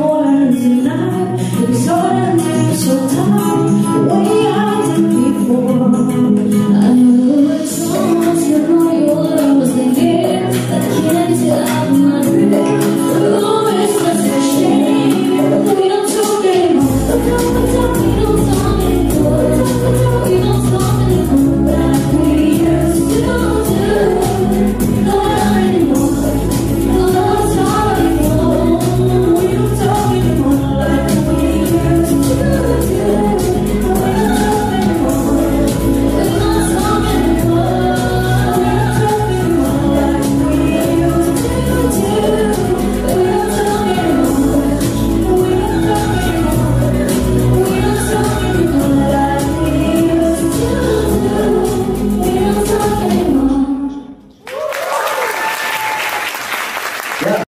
You